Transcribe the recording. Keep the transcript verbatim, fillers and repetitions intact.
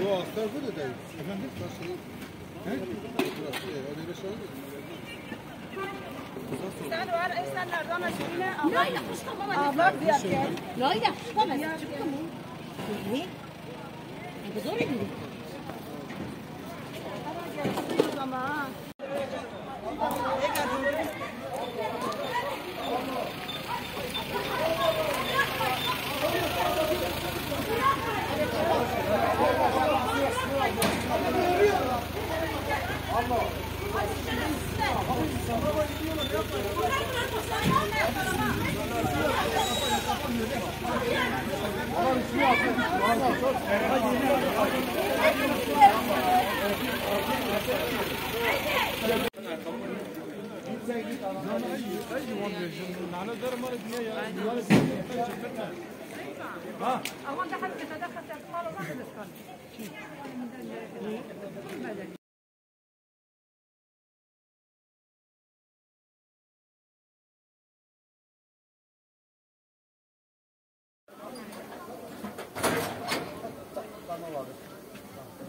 Bu hasta burada değil. Efendim nasıl? He? Burası öyle bir şey değil. Sen var insanlardan aşırına abla yapıştırma. Abla diyerken. La yapıştırma. Çıktı mı? Ne? Bu zor değil. Ama gelsin ama. I want to have to